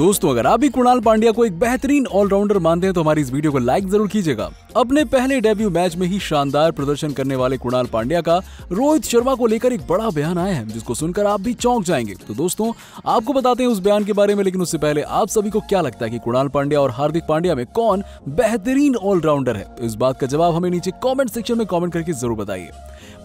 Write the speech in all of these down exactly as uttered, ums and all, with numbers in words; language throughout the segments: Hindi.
दोस्तों, अगर आप भी क्रुणाल पांड्या को एक बेहतरीन ऑलराउंडर मानते हैं तो हमारी इस वीडियो को लाइक जरूर कीजिएगा। अपने पहले डेब्यू मैच में ही शानदार प्रदर्शन करने वाले क्रुणाल पांड्या का रोहित शर्मा को लेकर एक बड़ा बयान आया है, जिसको सुनकर आप भी चौंक जाएंगे। तो दोस्तों, आपको बताते हैं उस बयान के बारे में, लेकिन उससे पहले आप सभी को क्या लगता है कि क्रुणाल पांड्या और हार्दिक पांड्या में कौन बेहतरीन ऑलराउंडर है? तो इस बात का जवाब हमें नीचे कॉमेंट सेक्शन में कॉमेंट करके जरूर बताइए।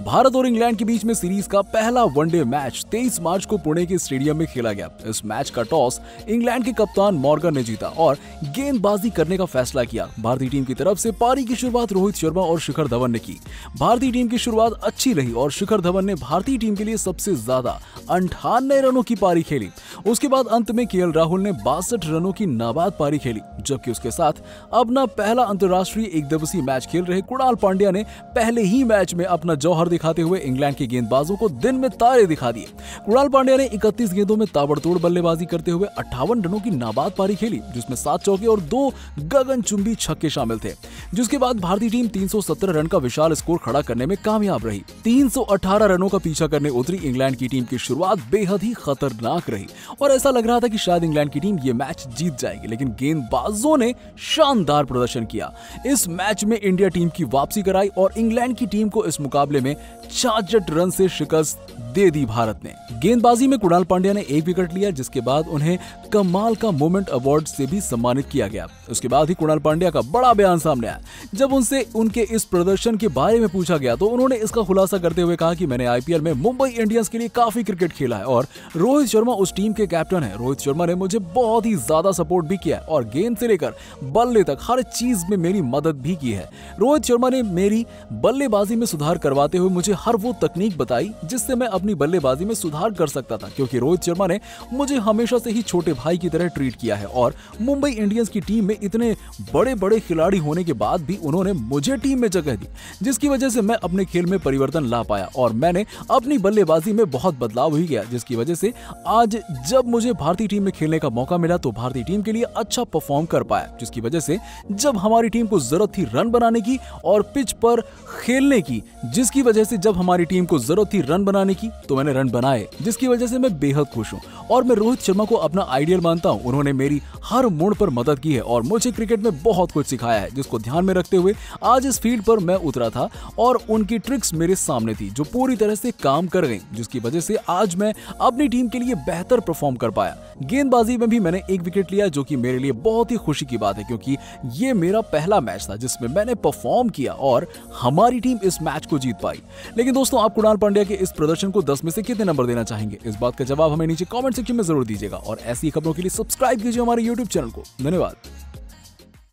भारत और इंग्लैंड के बीच में सीरीज का पहला वनडे मैच तेईस मार्च को पुणे के स्टेडियम में खेला गया। इस मैच का टॉस इंग्लैंड के कप्तान मॉर्गन ने जीता और गेंदबाजी करने का फैसला किया। भारतीय टीम की तरफ से पारी की शुरुआत रोहित शर्मा और शिखर धवन ने की। भारतीय टीम की शुरुआत अच्छी रही और शिखर धवन ने भारतीय टीम के लिए सबसे ज्यादा अंठानवे रनों की पारी खेली। उसके बाद अंत में के राहुल ने बासठ रनों की नाबाद पारी खेली, जबकि उसके साथ अपना पहला अंतर्राष्ट्रीय एकदिवसीय मैच खेल रहे क्रुणाल पांड्या ने पहले ही मैच में अपना जौहर दिखाते हुए इंग्लैंड के गेंदबाजों को दिन में तारे दिखा दिए। क्रुणाल पांड्या ने इकतीस गेंदों में ताबड़तोड़ बल्लेबाजी करते हुए अट्ठावन रनों की नाबाद पारी खेली, जिसमें सात चौके और दो गगनचुंबी छक्के शामिल थे। जिसके बाद भारतीय टीम तीन सौ सत्रह रन का विशाल स्कोर खड़ा करने में कामयाब रही। तीन सौ अठारह रनों का पीछा करने उतरी इंग्लैंड की टीम की शुरुआत बेहद ही खतरनाक रही और ऐसा लग रहा था कि शायद इंग्लैंड की टीम ये मैच जीत जाएगी, लेकिन गेंदबाजों ने शानदार प्रदर्शन किया। इस मैच में इंडिया टीम की वापसी कराई और इंग्लैंड की टीम को इस मुकाबले में छियासठ रन से शिकस्त दे दी। भारत ने गेंदबाजी में क्रुणाल पांड्या ने एक विकेट लिया, जिसके बाद उन्हें कमाल का मोमेंट अवार्ड से भी सम्मानित किया गया। उसके बाद ही क्रुणाल पांड्या का बड़ा बयान सामने आया। जब उनसे उनके इस प्रदर्शन के बारे में पूछा गया तो उन्होंने इसका खुलासा करते हुए कहा कि मैंने आईपीएल में मुंबई इंडियंस के लिए काफी क्रिकेट खेला है और रोहित शर्मा उस टीम के कैप्टन है। रोहित शर्मा ने मुझे बहुत ही ज्यादा सपोर्ट भी किया है और गेंद से लेकर बल्ले तक हर चीज में मेरी मदद भी की है। रोहित शर्मा ने मेरी बल्लेबाजी में सुधार करवाते हुए मुझे हर वो तकनीक बताई जिससे मैं अपनी बल्लेबाजी में सुधार कर सकता था, क्योंकि रोहित शर्मा ने मुझे हमेशा से ही छोटे भाई की तरह ट्रीट किया है और मुंबई इंडियंस की टीम में इतने बड़े बड़े खिलाड़ी होने के बाद भी उन्होंने मुझे टीम में जगह दी, जिसकी वजह से मैं अपने खेल में परिवर्तन ला पाया और मैंने अपनी बल्लेबाजी में बहुत बदलाव हुई गया, जिसकी वजह से आज जब मुझे भारतीय टीम में खेलने का मौका मिला तो भारतीय टीम के लिए अच्छा परफॉर्म कर पाया, जिसकी वजह से जब हमारी टीम को जरूरत थी रन बनाने की और पिच पर खेलने की, जिसकी वजह से जब हमारी टीम को जरूरत थी रन बनाने की तो मैंने रन बनाए, जिसकी वजह से मैं बेहद खुश हूँ और मैं रोहित शर्मा को अपना आइडियल मानता हूँ। उन्होंने मेरी हर मोड़ पर मदद की है और मुझे क्रिकेट में बहुत कुछ सिखाया है, जिसको ध्यान में रखते हुए आज इस फील्ड पर मैं उतरा था और उनकी ट्रिक्स मेरे सामने थी जो पूरी तरह से काम कर गई, जिसकी वजह से आज मैं अपनी टीम के लिए बेहतर परफॉर्म कर पाया। गेंदबाजी में भी मैंने एक विकेट लिया, जो कि मेरे लिए बहुत ही खुशी की बात है, क्योंकि ये मेरा पहला मैच था जिसमें मैंने परफॉर्म किया और हमारी टीम इस मैच को जीत पाई। लेकिन दोस्तों, आप क्रुणाल पांड्या के इस प्रदर्शन को दस में से कितने नंबर देना चाहेंगे? इस बात का जवाब हमें नीचे कॉमेंट सेक्शन में जरूर दीजिएगा और ऐसी खबरों के लिए सब्सक्राइब कीजिए हमारे यूट्यूब चैनल को। धन्यवाद।